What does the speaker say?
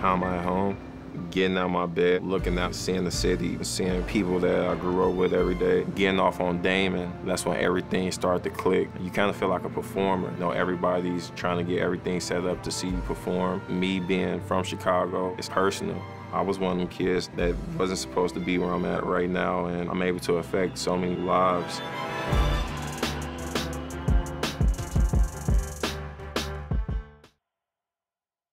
How am I at home? Getting out of my bed, looking out, seeing the city, seeing people that I grew up with every day, getting off on Damon. That's when everything started to click. You kind of feel like a performer. You know, everybody's trying to get everything set up to see you perform. Me being from Chicago, it's personal. I was one of them kids that wasn't supposed to be where I'm at right now, and I'm able to affect so many lives.